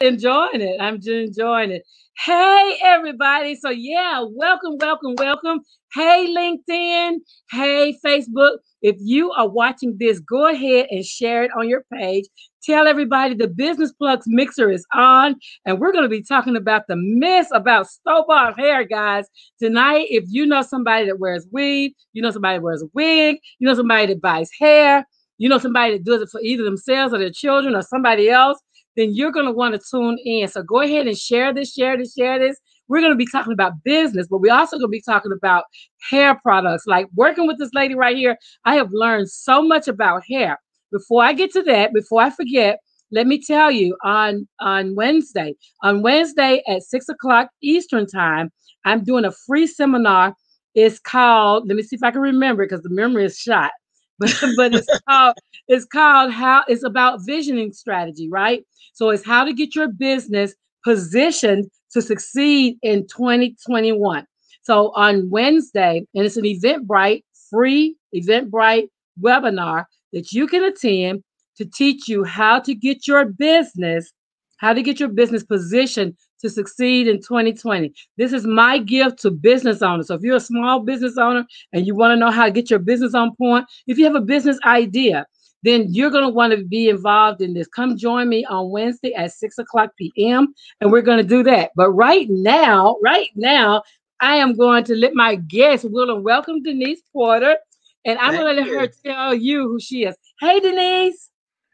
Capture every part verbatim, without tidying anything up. Enjoying it. I'm just enjoying it. Hey, everybody. So, yeah, welcome, welcome, welcome. Hey, LinkedIn. Hey, Facebook. If you are watching this, go ahead and share it on your page. Tell everybody the Business Plugs Mixer is on, and we're going to be talking about the myths about stove-off hair, guys. Tonight, if you know somebody that wears weave, you know somebody that wears a wig, you know somebody that buys hair, you know somebody that does it for either themselves or their children or somebody else, then you're going to want to tune in. So go ahead and share this, share this, share this. We're going to be talking about business, but we're also going to be talking about hair products. Like working with this lady right here, I have learned so much about hair. Before I get to that, before I forget, let me tell you, on, on Wednesday, on Wednesday at six o'clock Eastern time, I'm doing a free seminar. It's called, let me see if I can remember it because the memory is shot. But, but it's called, it's called how it's about visioning strategy, right? So it's how to get your business positioned to succeed in twenty twenty-one. So on Wednesday, and it's an Eventbrite, free Eventbrite webinar that you can attend to teach you how to get your business, how to get your business positioned to succeed in twenty twenty. This is my gift to business owners. So if you're a small business owner and you want to know how to get your business on point, if you have a business idea, then you're going to want to be involved in this. Come join me on Wednesday at six o'clock p m and we're going to do that. But right now, right now, I am going to let my guest, will and welcome Denise Porter, and I'm going to let her tell you who she is. Hey, Denise.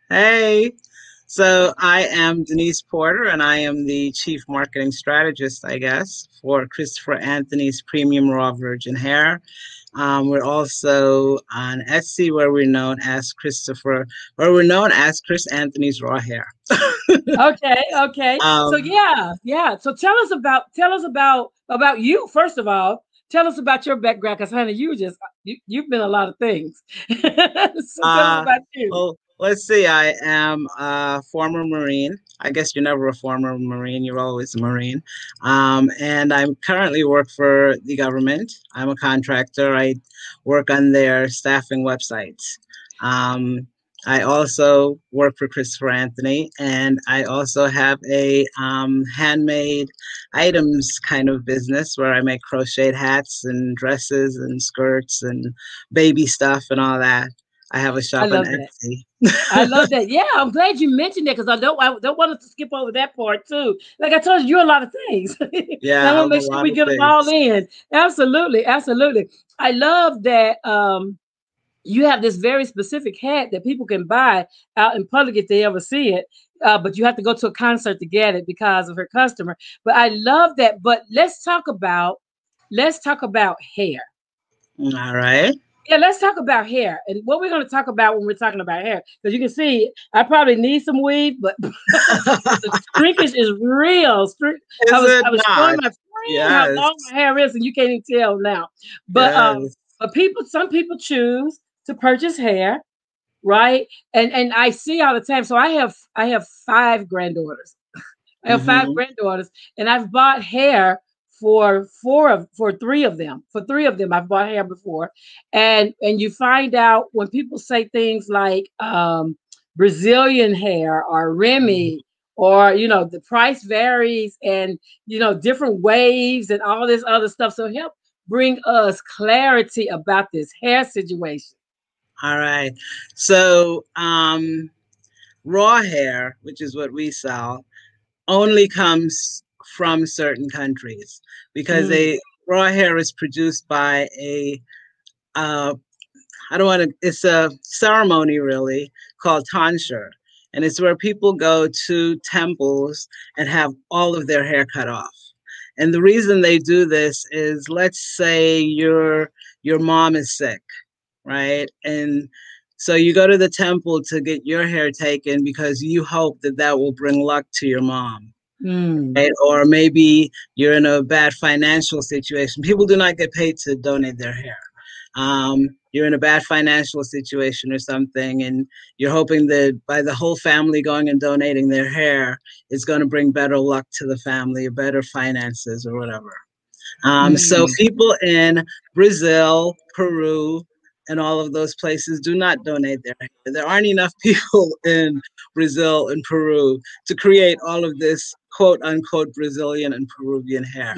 Hey. So I am Denise Porter, and I am the Chief Marketing Strategist, I guess, for Christopher Anthony's Premium Raw Virgin Hair. Um, we're also on Etsy, where we're known as Christopher, where we're known as Chris Anthony's Raw Hair. Okay, okay. Um, so yeah, yeah. So tell us about tell us about about you first of all. Tell us about your background, because honey, you just you, you've been a lot of things. So tell uh, us about you. Well, let's see. I am a former Marine. I guess you're never a former Marine. You're always a Marine. Um, and I currently work for the government. I'm a contractor. I work on their staffing websites. Um, I also work for Christopher Anthony. And I also have a um, handmade items kind of business where I make crocheted hats and dresses and skirts and baby stuff and all that. I have a shop on Etsy. I love that. Yeah, I'm glad you mentioned that because I don't I don't want to skip over that part too. Like I told you, you're a lot of things. Yeah, I want to make sure we get them all in. Absolutely, absolutely. I love that um, you have this very specific hat that people can buy out in public if they ever see it. Uh, but you have to go to a concert to get it because of her customer. But I love that. But let's talk about let's talk about hair. All right. Yeah, let's talk about hair and what we're going to talk about when we're talking about hair. Because you can see, I probably need some weave, but the shrinkage is real. Is I was, I was showing my friend yes. how long my hair is, and you can't even tell now. But yes. um, but people, some people choose to purchase hair, right? And and I see all the time. So I have I have five granddaughters. I have mm-hmm. five granddaughters, and I've bought hair. For four of for three of them, for three of them, I've bought hair before, and and you find out when people say things like um, Brazilian hair or Remy, or you know the price varies, and you know different waves and all this other stuff. So help bring us clarity about this hair situation. All right, so um, raw hair, which is what we sell, only comes from certain countries because mm. a raw hair is produced by a uh I don't want to it's a ceremony really called tonsure, and it's where people go to temples and have all of their hair cut off. And the reason they do this is, let's say your your mom is sick, right? And so you go to the temple to get your hair taken because you hope that that will bring luck to your mom. Mm. Right? Or maybe you're in a bad financial situation. People do not get paid to donate their hair. Um, you're in a bad financial situation or something, and you're hoping that by the whole family going and donating their hair, it's going to bring better luck to the family or better finances or whatever. Um, mm. So people in Brazil, Peru, and all of those places do not donate their hair. There aren't enough people in Brazil and Peru to create all of this quote unquote Brazilian and Peruvian hair.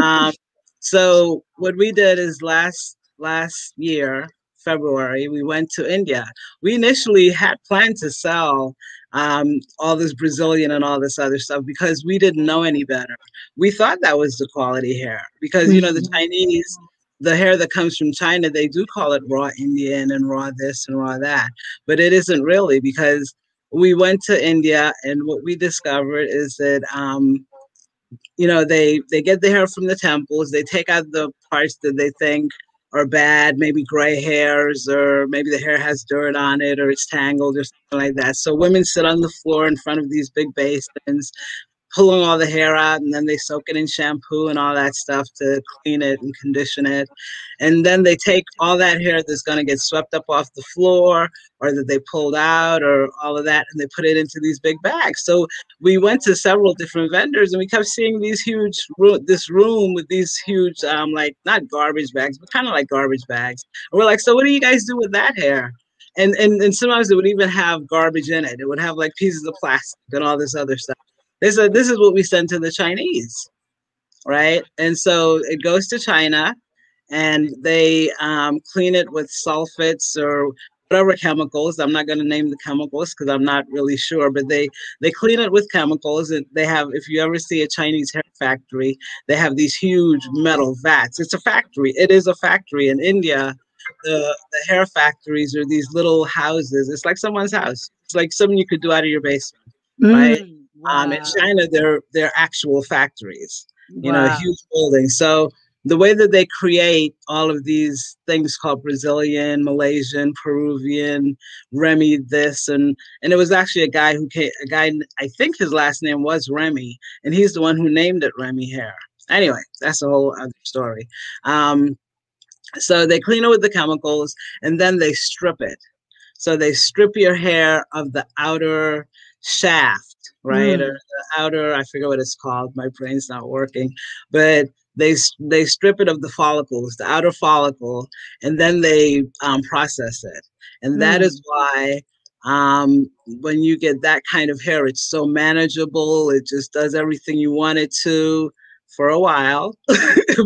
um, so what we did is last last year, February, we went to India. We initially had planned to sell um, all this Brazilian and all this other stuff because we didn't know any better. We thought that was the quality hair because, you know, the Chinese, the hair that comes from China, they do call it raw Indian and raw this and raw that, but it isn't really, because we went to India and what we discovered is that, um, you know, they, they get the hair from the temples, they take out the parts that they think are bad, maybe gray hairs, or maybe the hair has dirt on it, or it's tangled or something like that. So women sit on the floor in front of these big basins, pulling all the hair out, and then they soak it in shampoo and all that stuff to clean it and condition it. And then they take all that hair that's gonna get swept up off the floor or that they pulled out or all of that, and they put it into these big bags. So we went to several different vendors and we kept seeing these huge, this room with these huge, um, like not garbage bags, but kind of like garbage bags. And we're like, so what do you guys do with that hair? And, and, and sometimes it would even have garbage in it. It would have like pieces of plastic and all this other stuff. They said, this is what we send to the Chinese, right? And so it goes to China and they um, clean it with sulfates or whatever chemicals. I'm not gonna name the chemicals because I'm not really sure, but they, they clean it with chemicals. And they have, if you ever see a Chinese hair factory, they have these huge metal vats. It's a factory, it is a factory in India. The, the hair factories are these little houses. It's like someone's house. It's like something you could do out of your basement, mm. right? Wow. Um, in China, they're, they're actual factories, you wow. know, huge buildings. So the way that they create all of these things called Brazilian, Malaysian, Peruvian, Remy this, and, and it was actually a guy who came, a guy, I think his last name was Remy, and he's the one who named it Remy Hair. Anyway, that's a whole other story. Um, so they clean it with the chemicals and then they strip it. So they strip your hair of the outer shaft, right? Mm. Or the outer, I forget what it's called. My brain's not working, but they, they strip it of the follicles, the outer follicle, and then they um, process it. And mm. that is why um, when you get that kind of hair, it's so manageable. It just does everything you want it to for a while.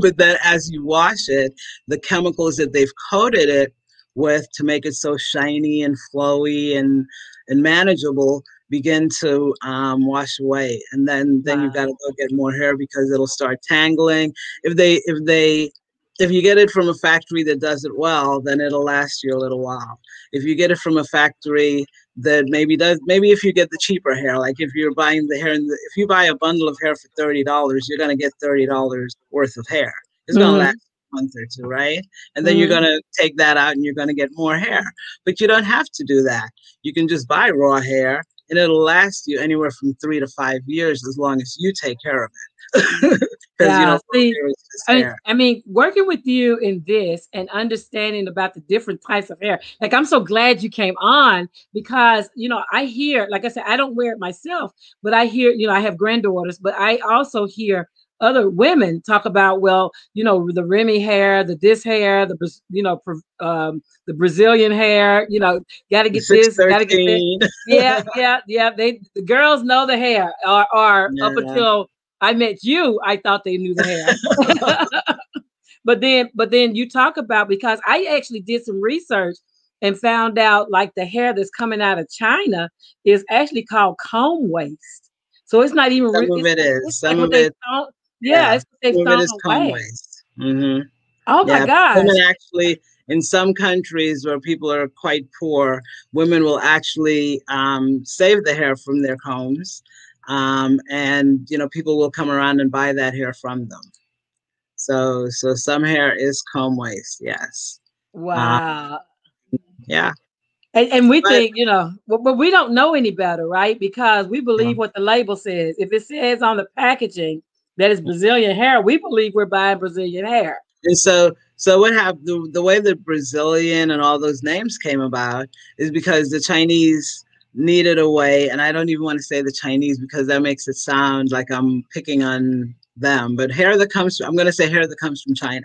But then as you wash it, the chemicals that they've coated it with to make it so shiny and flowy and, and manageable begin to um, wash away, and then then wow. you've got to go get more hair because it'll start tangling. If they if they if you get it from a factory that does it well, then it'll last you a little while. If you get it from a factory that maybe does maybe if you get the cheaper hair, like if you're buying the hair, in the, if you buy a bundle of hair for thirty dollars, you're gonna get thirty dollars worth of hair. It's mm-hmm. gonna last a month or two, right? And then mm-hmm. you're gonna take that out and you're gonna get more hair. But you don't have to do that. You can just buy raw hair. And it'll last you anywhere from three to five years as long as you take care of it. yeah, you know, see, I, I mean, working with you in this and understanding about the different types of hair, like I'm so glad you came on because, you know, I hear, like I said, I don't wear it myself, but I hear, you know, I have granddaughters, but I also hear other women talk about, well, you know, the Remy hair, the this hair, the, you know, um, the Brazilian hair, you know, got to get this, got to get this. Yeah, yeah, yeah. They, the girls know the hair or, or yeah, up until yeah. I met you, I thought they knew the hair. but then, but then you talk about, because I actually did some research and found out like the hair that's coming out of China is actually called Combwaste. So it's not even. Some of it is. Some of it. Yeah, it's some of it is Combwaste. Mm-hmm. Oh my yeah. God! Women actually, in some countries where people are quite poor, women will actually um, save the hair from their combs, um, and you know people will come around and buy that hair from them. So, so some hair is Combwaste. Yes. Wow. Um, yeah. And, and we but, think, you know, but we don't know any better, right? Because we believe yeah. what the label says. If it says on the packaging that it's Brazilian hair, we believe we're buying Brazilian hair. And so, so what happened? The, the way that Brazilian and all those names came about is because the Chinese needed a way, and I don't even want to say the Chinese because that makes it sound like I'm picking on them. But hair that comes from, I'm going to say hair that comes from China.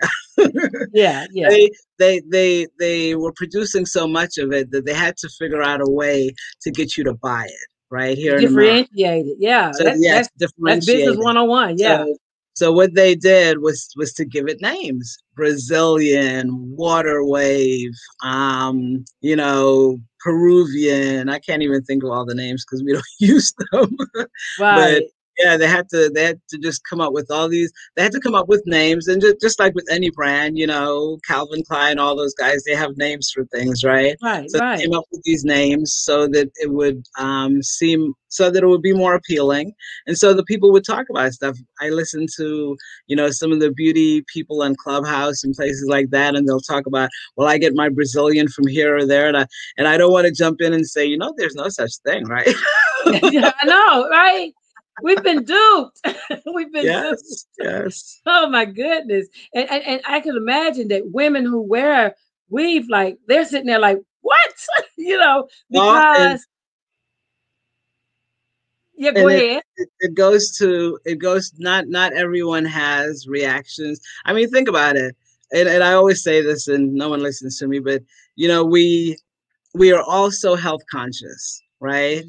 Yeah, yeah. They, they, they, they were producing so much of it that they had to figure out a way to get you to buy it right here in America. Differentiated, yeah. So, that's, yes, that's, that's business one oh one, yeah. So, so what they did was was to give it names: Brazilian, water wave, um, you know, Peruvian. I can't even think of all the names because we don't use them. Right. But yeah, they had to they had to just come up with all these. They had to come up with names, and just, just like with any brand, you know, Calvin Klein, all those guys, they have names for things, right? Right. So right. They came up with these names so that it would um, seem. So that it would be more appealing. And so the people would talk about stuff. I listen to, you know, some of the beauty people on Clubhouse and places like that. And they'll talk about, well, I get my Brazilian from here or there. And I, and I don't want to jump in and say, you know, there's no such thing, right? Yeah, I know, right? We've been duped. We've been yes, duped. Yes. Oh my goodness. And, and, and I can imagine that women who wear weave, like they're sitting there like, what? You know, because well, and- Yeah, go ahead. It, it goes to, it goes, not, not everyone has reactions. I mean, think about it. And, and I always say this and no one listens to me, but you know, we, we are all so health conscious, right?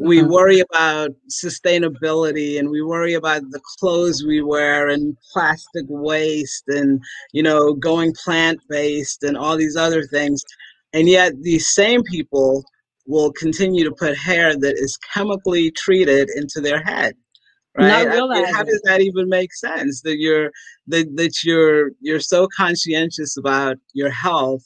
We worry about sustainability and we worry about the clothes we wear and plastic waste and, you know, going plant-based and all these other things. And yet these same people will continue to put hair that is chemically treated into their head, right? I mean, how does that even make sense? That you're that, that you're you're so conscientious about your health,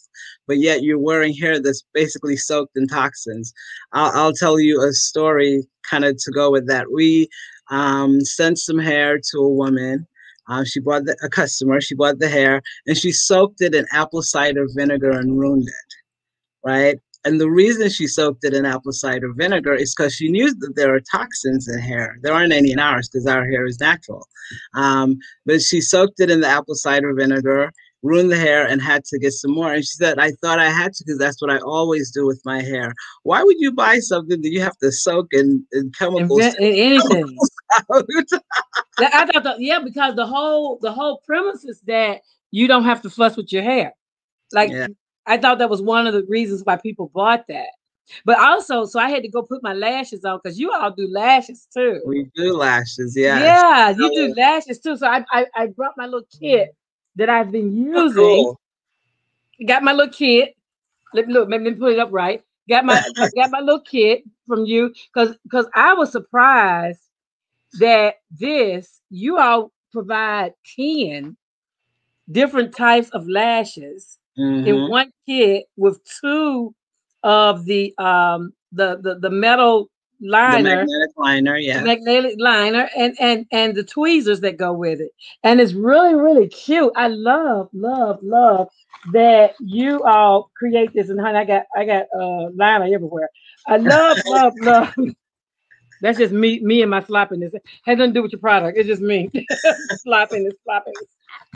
but yet you're wearing hair that's basically soaked in toxins. I'll, I'll tell you a story kind of to go with that. We um, sent some hair to a woman. Uh, she bought the, a customer. She bought the hair and she soaked it in apple cider vinegar and ruined it, right? And the reason she soaked it in apple cider vinegar is because she knew that there are toxins in hair. There aren't any in ours because our hair is natural. Um, but she soaked it in the apple cider vinegar, ruined the hair, and had to get some more. And she said, I thought I had to because that's what I always do with my hair. Why would you buy something that you have to soak in, in chemicals? In, in anything. Chemicals I thought the, yeah, because the whole, the whole premise is that you don't have to fuss with your hair. Like. Yeah. I thought that was one of the reasons why people bought that. But also, so I had to go put my lashes on because you all do lashes too. We do lashes, yeah. Yeah, so, you do lashes too. So I, I I brought my little kit that I've been using. Cool. Got my little kit. Let me look, let me put it up right. Got my got my little kit from you because because I was surprised that this, you all provide ten different types of lashes. Mm-hmm. In one kit with two of the um the the, the metal liner, the magnetic liner, yeah, the magnetic liner, and and and the tweezers that go with it, and it's really really cute. I love love love that you all create this, and honey, I got I got uh liner everywhere. I love love love. That's just me me and my sloppiness. It has nothing to do with your product. It's just me sloppiness sloppiness.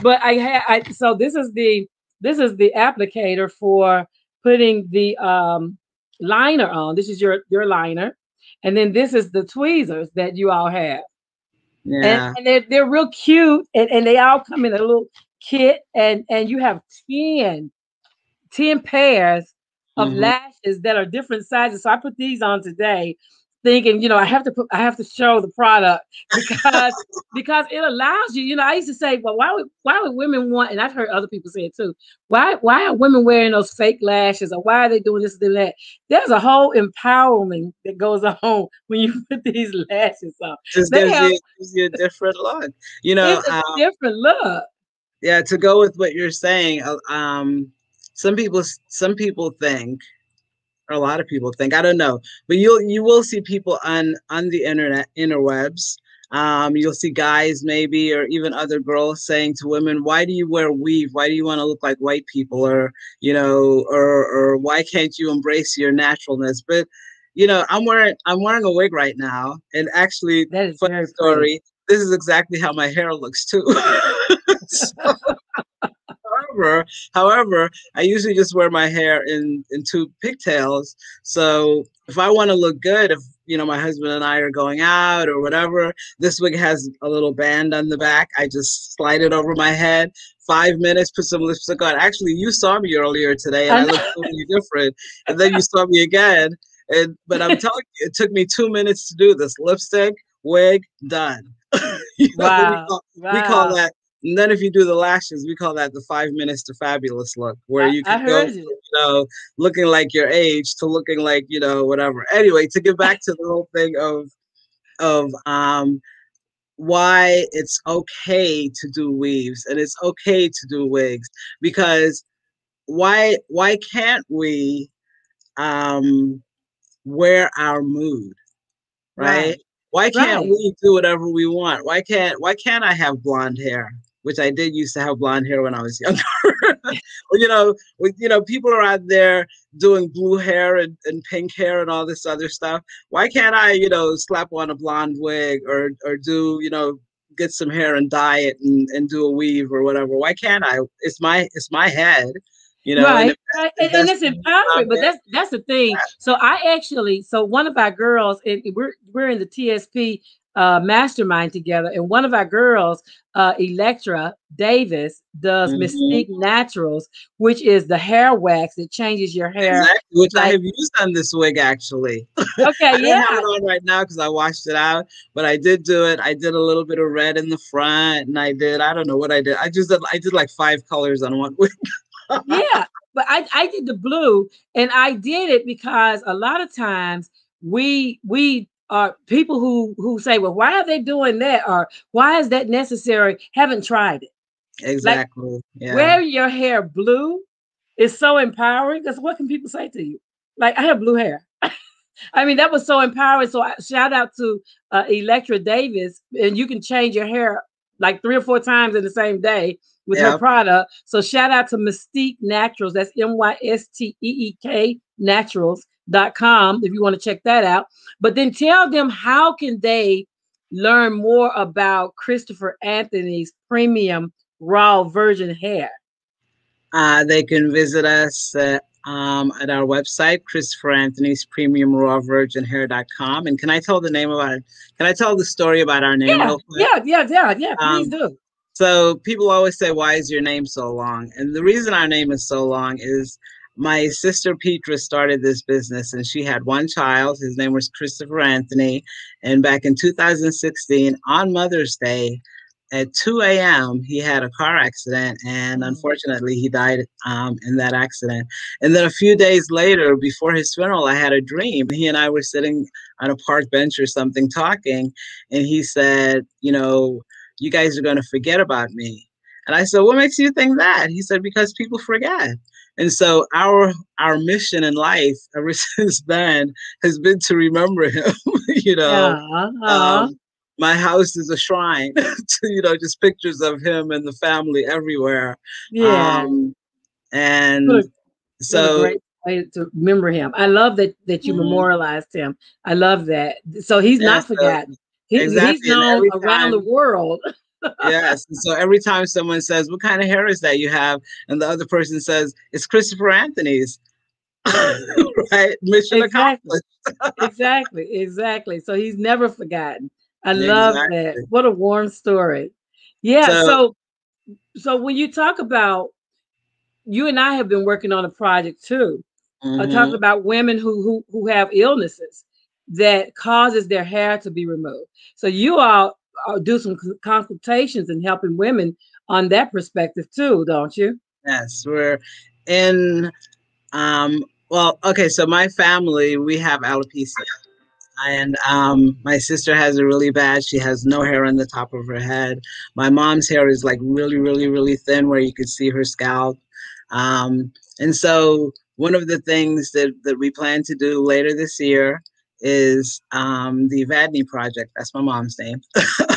But I had I so this is the. This is the applicator for putting the um, liner on. This is your, your liner. And then this is the tweezers that you all have. Yeah. And, and they're, they're real cute. And, and they all come in a little kit. And, and you have ten, ten pairs of mm-hmm. lashes that are different sizes. So I put these on today thinking, you know, I have to put, I have to show the product because, because it allows you, you know, I used to say, well, why would, why would women want, and I've heard other people say it too. Why, why are women wearing those fake lashes or why are they doing this and that? There's a whole empowerment that goes on when you put these lashes on. Just gives, have, you, gives you a different look, you know, it's a um, different look. Yeah. To go with what you're saying. Um, some people, some people think, or a lot of people think, I don't know, but you'll, you will see people on, on the internet, interwebs. Um, you'll see guys maybe, or even other girls saying to women, why do you wear weave? Why do you want to look like white people? Or, you know, or, or why can't you embrace your naturalness? But, you know, I'm wearing, I'm wearing a wig right now. And actually, that is funny story. Funny. This is exactly how my hair looks too. So, However, however, I usually just wear my hair in, in two pigtails. So if I want to look good, if, you know, my husband and I are going out or whatever, this wig has a little band on the back. I just slide it over my head. Five minutes, put some lipstick on. Actually, you saw me earlier today, and I looked totally different. And then you saw me again. And, but I'm telling you, it took me two minutes to do this. Lipstick, wig, done. You know, wow. we, call, wow. we call that, and then if you do the lashes, we call that the five minutes to fabulous look, where I, you can go, you. you know, looking like your age to looking like, you know, whatever. Anyway, to get back to the whole thing of, of um, why it's okay to do weaves and it's okay to do wigs, because why, why can't we um, wear our mood, right? Right. Why can't right. we do whatever we want? Why can't why can't I have blonde hair? Which I did used to have blonde hair when I was younger. You know, with, you know, people are out there doing blue hair and, and pink hair and all this other stuff. Why can't I, you know, slap on a blonde wig or or do, you know, get some hair and dye it and, and do a weave or whatever? Why can't I? It's my it's my head. You know, right. And, and, and it's empowerment, but that's that's the thing. So I actually, so one of our girls, and we're we're in the T S P uh, mastermind together, and one of our girls, uh, Electra Davis, does mm-hmm. Mysteek Naturals, which is the hair wax that changes your hair. Exactly, which like, I have used on this wig actually. Okay, I yeah. have it on right now because I washed it out, but I did do it. I did a little bit of red in the front, and I did I don't know what I did. I just did, I did like five colors on one wig. Yeah, but I, I did the blue, and I did it because a lot of times we we are people who who say, well, why are they doing that? Or why is that necessary? Haven't tried it. Exactly. Like, yeah. Wear your hair blue is so empowering, because what can people say to you? Like, I have blue hair. I mean, that was so empowering. So I, shout out to uh, Electra Davis, and you can change your hair like three or four times in the same day with yep. her product. So shout out to Mysteek Naturals. That's M Y S T E E K naturals dot com if you want to check that out. But then tell them, how can they learn more about Christopher Anthony's Premium Raw Virgin Hair? Uh, they can visit us uh, um, at our website, Christopher Anthony's Premium Raw Virgin Hair dot com. And can I tell the name about it? Can I tell the story about our name? Yeah, yeah, yeah, yeah, yeah. Please um, do. So people always say, why is your name so long? And the reason our name is so long is my sister Petra started this business, and she had one child. His name was Christopher Anthony. And back in two thousand sixteen, on Mother's Day, at two A M, he had a car accident, and unfortunately he died um, in that accident. And then a few days later, before his funeral, I had a dream. He and I were sitting on a park bench or something talking, and he said, you know, you guys are going to forget about me. And I said, what makes you think that? He said, because people forget. And so our our mission in life ever since then has been to remember him. You know, uh-huh. um, my house is a shrine to, you know, just pictures of him and the family everywhere. Yeah. Um, and what a, so what a great way to remember him. I love that, that you mm-hmm. memorialized him. I love that. So he's yeah, not forgotten. So, He, exactly. He's known around time, the world. Yes. And so every time someone says, what kind of hair is that you have? And the other person says, it's Christopher Anthony's. Right? Mission exactly. accomplished. Exactly. Exactly. So he's never forgotten. I exactly. love that. What a warm story. Yeah. So, so, so when you talk about, you and I have been working on a project too. Mm-hmm. I talk about women who, who, who have illnesses that causes their hair to be removed. So you all do some consultations and helping women on that perspective too, don't you? Yes, we're in, um, well, okay, so my family, we have alopecia. And um, my sister has it really bad. She has no hair on the top of her head. My mom's hair is like really, really, really thin where you could see her scalp. Um, and so one of the things that, that we plan to do later this year is um, the Evadne Project. That's my mom's name.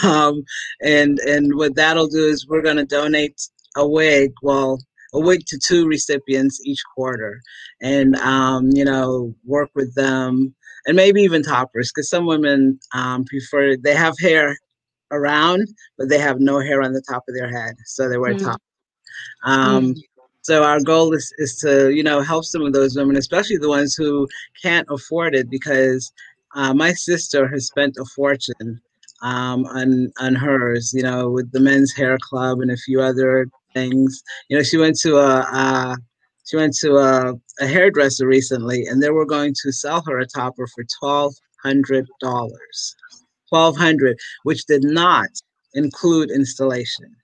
um, and and what that'll do is we're going to donate a wig, well, a wig to two recipients each quarter, and, um, you know, work with them, and maybe even toppers, because some women um, prefer, they have hair around, but they have no hair on the top of their head, so they wear mm-hmm. top. Um, mm-hmm. So our goal is, is to, you know, help some of those women, especially the ones who can't afford it, because uh, my sister has spent a fortune um, on, on hers, you know, with the Men's Hair Club and a few other things. You know, she went to a, a she went to a, a hairdresser recently, and they were going to sell her a topper for twelve hundred dollars, twelve hundred dollars, which did not include installation.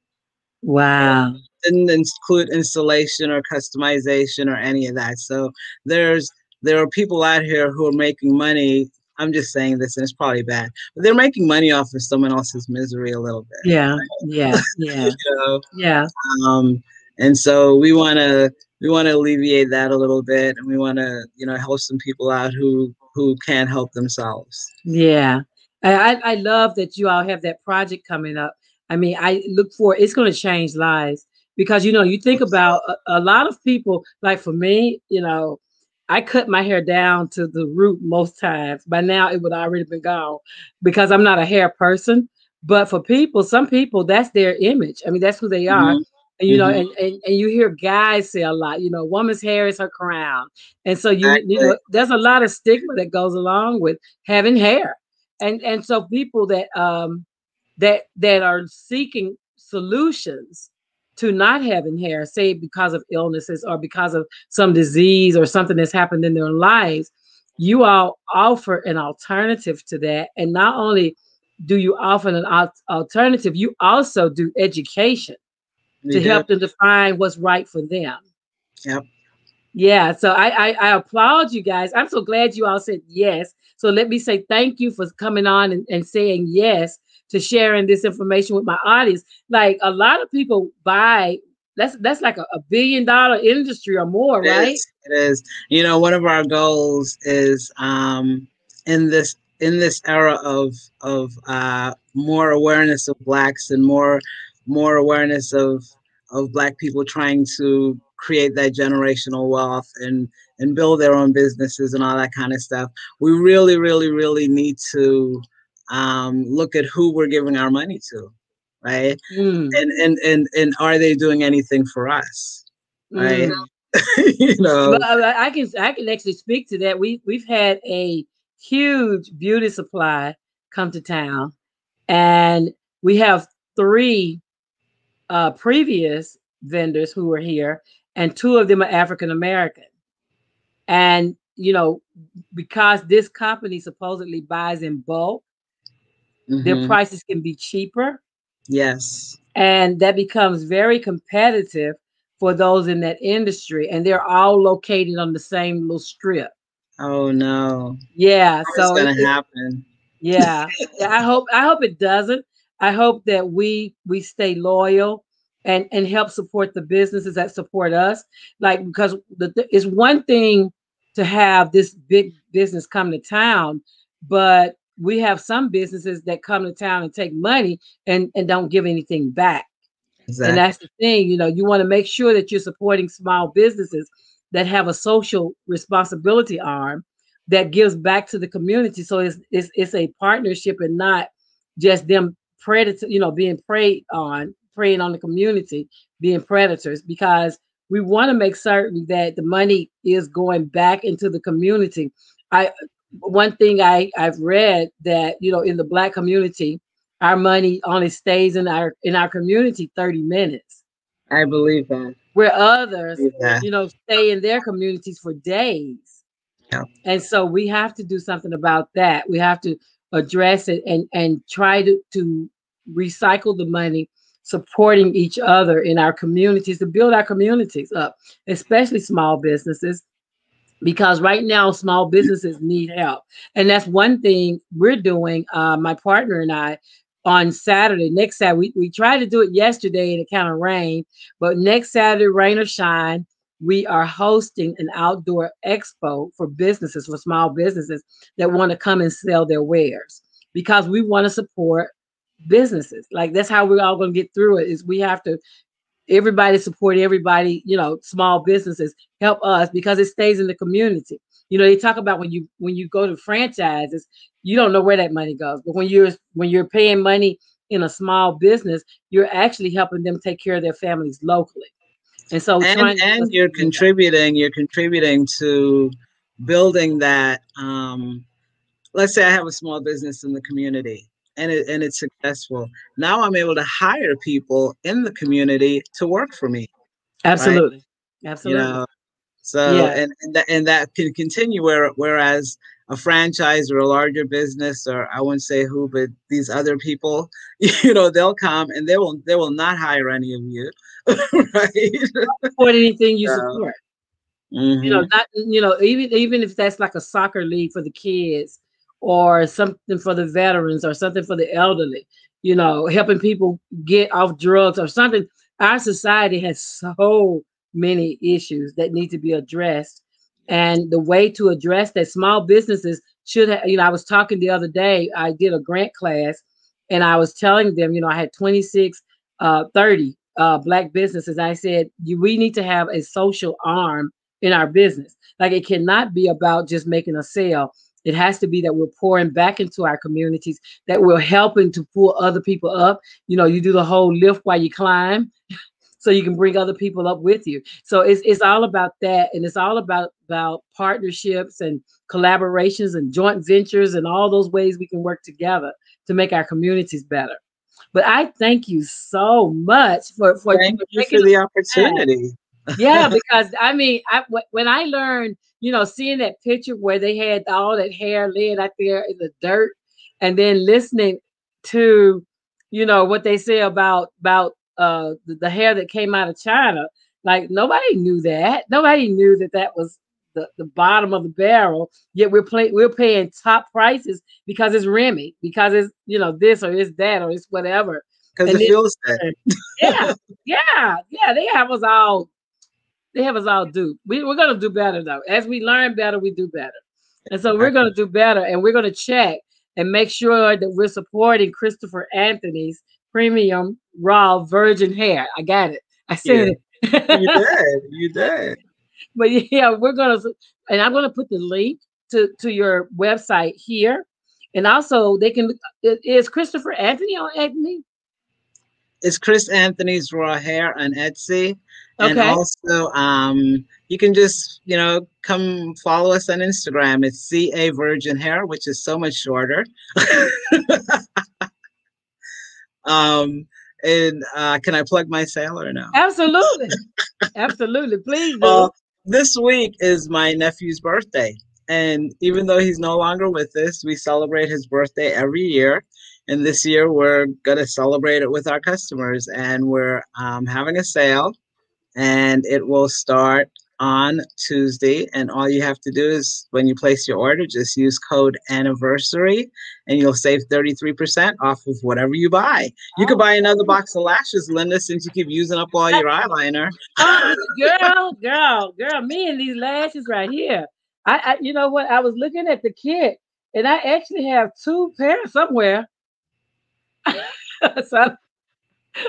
Wow. Um, didn't include installation or customization or any of that. So there's there are people out here who are making money. I'm just saying this, and it's probably bad, but they're making money off of someone else's misery a little bit. Yeah, right? yeah, yeah, you know? yeah. Um, and so we want to we want to alleviate that a little bit, and we want to you know help some people out who who can't help themselves. Yeah, I I love that you all have that project coming up. I mean, I look for it's going to change lives. Because, you know, you think about a, a lot of people, like for me, you know, I cut my hair down to the root most times. By now, it would already be gone because I'm not a hair person. But for people, some people, that's their image. I mean, that's who they are. Mm-hmm. And, you know, mm-hmm. and, and, and you hear guys say a lot, you know, woman's hair is her crown. And so, you, you know, there's a lot of stigma that goes along with having hair. And and so people that um that that are seeking solutions to not having hair, say because of illnesses or because of some disease or something that's happened in their lives, you all offer an alternative to that. And not only do you offer an al alternative, you also do education to yeah. help them define what's right for them. Yep. Yeah, so I, I, I applaud you guys. I'm so glad you all said yes. So let me say thank you for coming on and, and saying yes to sharing this information with my audience. Like a lot of people buy, that's that's like a, a billion dollar industry or more, it right? Is, it is. You know, one of our goals is um, in this in this era of of uh, more awareness of Blacks and more more awareness of of Black people trying to create that generational wealth and and build their own businesses and all that kind of stuff. We really, really, really need to um look at who we're giving our money to, right? Mm. and, and and and are they doing anything for us, right? Mm. You know, but I can I can actually speak to that. We we've had a huge beauty supply come to town, and we have three uh previous vendors who were here, and two of them are African American. And you know, because this company supposedly buys in bulk, Mm-hmm. their prices can be cheaper. Yes. And that becomes very competitive for those in that industry. And they're all located on the same little strip. Oh no. Yeah. That's so gonna it, happen. Yeah. I hope I hope it doesn't. I hope that we we stay loyal and, and help support the businesses that support us. Like, because the, it's one thing to have this big business come to town, but we have some businesses that come to town and take money and, and don't give anything back. Exactly. And that's the thing, you know, you want to make sure that you're supporting small businesses that have a social responsibility arm that gives back to the community. So it's, it's, it's a partnership and not just them predator, you know, being preyed on, preying on the community, being predators, because we want to make certain that the money is going back into the community. I, One thing I, I've read that, you know, in the Black community, our money only stays in our in our community thirty minutes. I believe that. Where others, yeah. you know, stay in their communities for days. Yeah. And so we have to do something about that. We have to address it and, and try to, to recycle the money, supporting each other in our communities to build our communities up, especially small businesses. Because right now, small businesses need help. And that's one thing we're doing, uh, my partner and I, on Saturday, next Saturday. We, we tried to do it yesterday and it kind of rained. But next Saturday, rain or shine, we are hosting an outdoor expo for businesses, for small businesses that want to come and sell their wares. Because we want to support businesses. Like, that's how we're all going to get through it, is we have to everybody support everybody, you know, small businesses help us because it stays in the community. You know, they talk about when you when you go to franchises, you don't know where that money goes. But when you're when you're paying money in a small business, you're actually helping them take care of their families locally. And so, and, and you're contributing, you're contributing to building that. Um, let's say I have a small business in the community, and it, and it's successful. Now I'm able to hire people in the community to work for me. Absolutely, right? Absolutely. You know, so yeah. and and, th and that can continue. Where, whereas a franchise or a larger business, or I wouldn't say who, but these other people, you know, they'll come and they will they will not hire any of you. Right? Support anything you support. Mm-hmm. You know, not you know, even even if that's like a soccer league for the kids, or something for the veterans, or something for the elderly, you know, helping people get off drugs or something. Our society has so many issues that need to be addressed. And the way to address that, small businesses should have, you know, I was talking the other day, I did a grant class, and I was telling them, you know, I had twenty-six, thirty black businesses. I said, you, we need to have a social arm in our business. Like, it cannot be about just making a sale. It has to be that we're pouring back into our communities, that we're helping to pull other people up. You know, you do the whole lift while you climb, so you can bring other people up with you. So it's, it's all about that. And it's all about, about partnerships and collaborations and joint ventures and all those ways we can work together to make our communities better. But I thank you so much for, for, thank you for the opportunity. Yeah, because I mean, I, when I learned, you know, seeing that picture where they had all that hair laying out there in the dirt, and then listening to, you know, what they say about, about uh, the, the hair that came out of China, like nobody knew that. Nobody knew that that was the, the bottom of the barrel, yet we're, play, we're paying top prices because it's Remy, because it's, you know, this or it's that or it's whatever. Because it feels that. Yeah, yeah, yeah. They have us all. They have us all duped. We, we're going to do better, though. As we learn better, we do better. And so we're going to do better, and we're going to check and make sure that we're supporting Christopher Anthony's Premium Raw Virgin Hair. I got it. I said yeah. it. You did. You did. But, yeah, we're going to – and I'm going to put the link to, to your website here. And also they can – is Christopher Anthony on Etsy? It's Chris Anthony's Raw Hair on Etsy. Okay. And also, um, you can just, you know, come follow us on Instagram. It's C A Virgin Hair, which is so much shorter. um, and uh, can I plug my sale or no? Absolutely. Absolutely. Please. Well, this week is my nephew's birthday. And even though he's no longer with us, we celebrate his birthday every year. And this year, we're going to celebrate it with our customers. And we're um, having a sale. And it will start on Tuesday. And all you have to do is, when you place your order, just use code anniversary, and you'll save thirty-three percent off of whatever you buy. You oh. could buy another box of lashes, Linda, since you keep using up all your eyeliner. Oh, girl, girl, girl, me and these lashes right here. I, I, you know what? I was looking at the kit, and I actually have two pairs somewhere. So I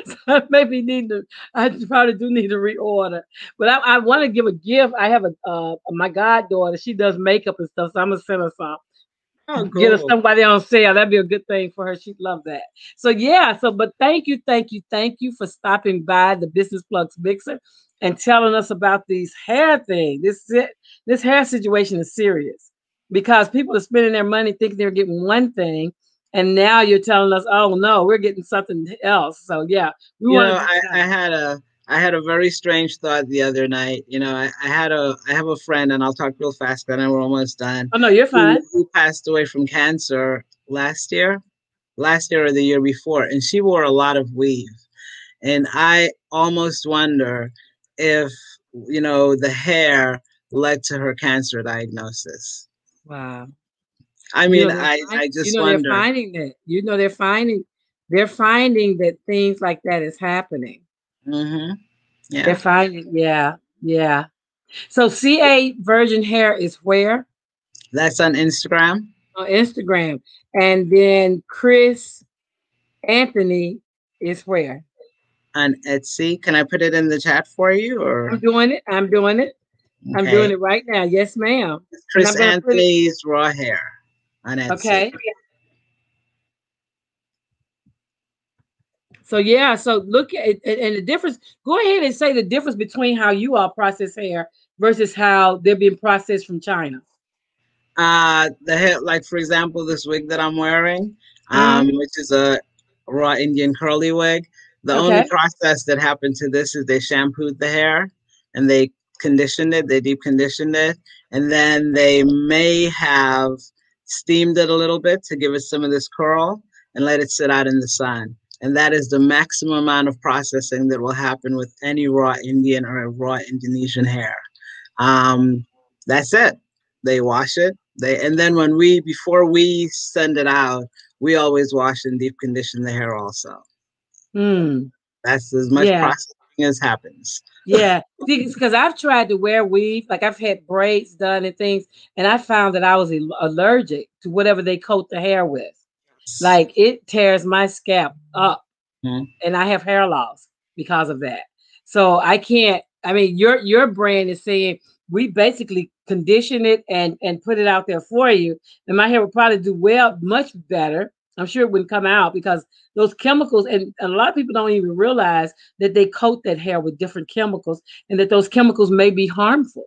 So I maybe need to, I probably do need to reorder. But I, I want to give a gift. I have a uh, my goddaughter. She does makeup and stuff, so I'm going to send her some. Oh, cool. Get her somebody on sale. That'd be a good thing for her. She'd love that. So, yeah. So, but thank you, thank you, thank you for stopping by the Business Plugs Mixer and telling us about these hair thing. This, this hair situation is serious, because people are spending their money thinking they're getting one thing. And now you're telling us, oh no, we're getting something else. So yeah, we you know, I, I had a I had a very strange thought the other night. You know, I, I had a I have a friend, and I'll talk real fast, and we're almost done. Oh no, you're fine. Who, who passed away from cancer last year, last year or the year before, and she wore a lot of weave, and I almost wonder if you know the hair led to her cancer diagnosis. Wow. I mean, you know, I, I just you know, wonder. They're finding that. You know, they're finding, they're finding that things like that is happening. Mm-hmm. Yeah. They're finding, yeah, yeah. So C A Virgin Hair is where? That's on Instagram. On Instagram. And then Chris Anthony is where? On Etsy. Can I put it in the chat for you? Or I'm doing it. I'm doing it. Okay. I'm doing it right now. Yes, ma'am. Chris Anthony's Raw Hair. Okay. So yeah, so look at it, and the difference, go ahead and say the difference between how you all process hair versus how they're being processed from China. Uh, the hair, like for example, this wig that I'm wearing, um, mm. which is a raw Indian curly wig. The okay. only process that happened to this is they shampooed the hair and they conditioned it, they deep conditioned it, and then they may have steamed it a little bit to give it some of this curl and let it sit out in the sun. And that is the maximum amount of processing that will happen with any raw Indian or raw Indonesian hair. Um, that's it. They wash it. They and then when we, before we send it out, we always wash and deep condition the hair also. Mm. That's as much yeah. processing as happens. Yeah, because I've tried to wear weave. Like I've had braids done and things, and I found that I was allergic to whatever they coat the hair with. Like it tears my scalp up mm-hmm. and I have hair loss because of that. So I can't, I mean, your, your brand is saying we basically condition it and, and put it out there for you. And my hair would probably do well, much better. I'm sure it wouldn't come out because those chemicals, and, and a lot of people don't even realize that they coat that hair with different chemicals and that those chemicals may be harmful.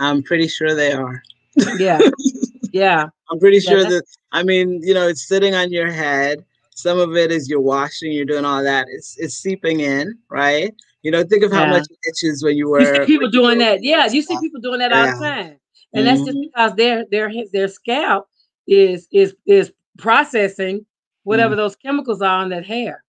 I'm pretty sure they are. Yeah. Yeah. I'm pretty sure yeah, that, I mean, you know, it's sitting on your head. Some of it is you're washing, you're doing all that. It's it's seeping in, right? You know, think of how yeah. much it itches when you were. You see people doing that. Yeah, you see people doing that yeah. all the time. And mm-hmm. that's just because their their their scalp is is is processing whatever mm-hmm. those chemicals are on that hair.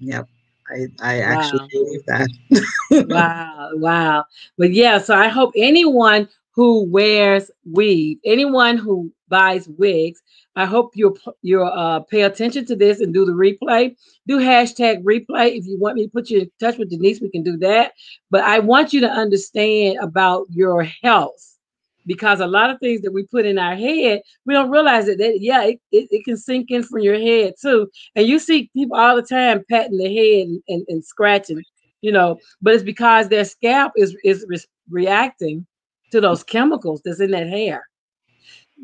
Yep. I, I wow. actually believe that. Wow, wow. But yeah, so I hope anyone who wears weave, anyone who buys wigs, I hope you'll you'll uh, pay attention to this and do the replay. Do hashtag replay. If you want me to put you in touch with Denise, we can do that. But I want you to understand about your health, because a lot of things that we put in our head, we don't realize that, that yeah, it, it, it can sink in from your head too. And you see people all the time patting their head and, and, and scratching, you know, but it's because their scalp is, is re reacting to those chemicals that's in that hair.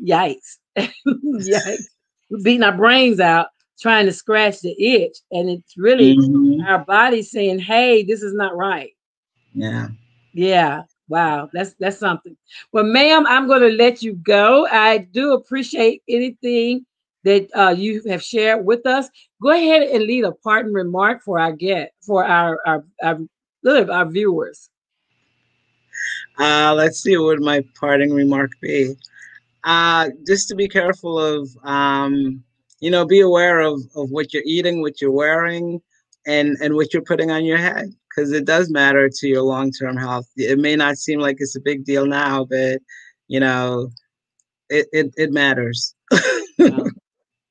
Yikes. Yikes. We're beating our brains out trying to scratch the itch. And it's really mm-hmm. our body saying, hey, this is not right. Yeah. Yeah. Wow. That's that's something. Well, ma'am, I'm going to let you go. I do appreciate anything that uh, you have shared with us. Go ahead and leave a parting remark for our get for our our our, our, our viewers. Uh, let's see, what would my parting remark be? Uh, just to be careful of, um, you know, be aware of, of what you're eating, what you're wearing, and, and what you're putting on your head, because it does matter to your long-term health. It may not seem like it's a big deal now, but, you know, it, it, it matters. Wow.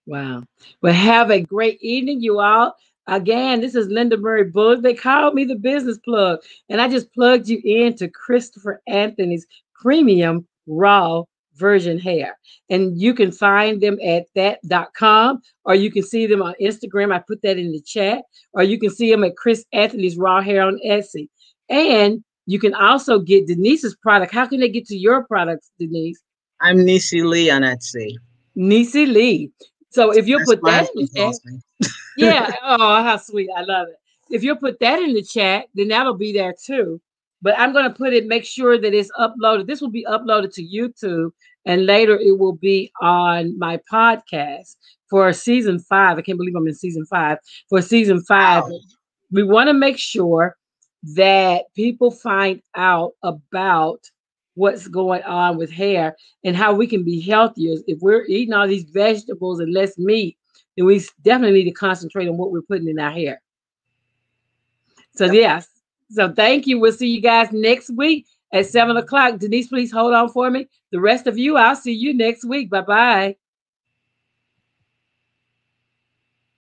Wow. Well, have a great evening, you all. Again, this is Linda Murray Bullitt. They called me the business plug, and I just plugged you into Christopher Anthony's Premium Raw Virgin Hair. And you can find them at that dot com, or you can see them on Instagram. I put that in the chat. Or you can see them at Chris Anthony's Raw Hair on Etsy. And you can also get Denise's product. How can they get to your products, Denise? I'm Nisey Lee on Etsy. Nisey Lee. So if you put that in the chat, yeah, oh, how sweet. I love it. If you put that in the chat, then that'll be there too. But I'm going to put it, make sure that it's uploaded. This will be uploaded to YouTube, and later it will be on my podcast for season five. I can't believe I'm in season five. For season five, wow. We want to make sure that people find out about what's going on with hair and how we can be healthier. If we're eating all these vegetables and less meat, then we definitely need to concentrate on what we're putting in our hair. So yep. yes. So thank you. We'll see you guys next week at seven o'clock. Denise, please hold on for me. The rest of you, I'll see you next week. Bye-bye.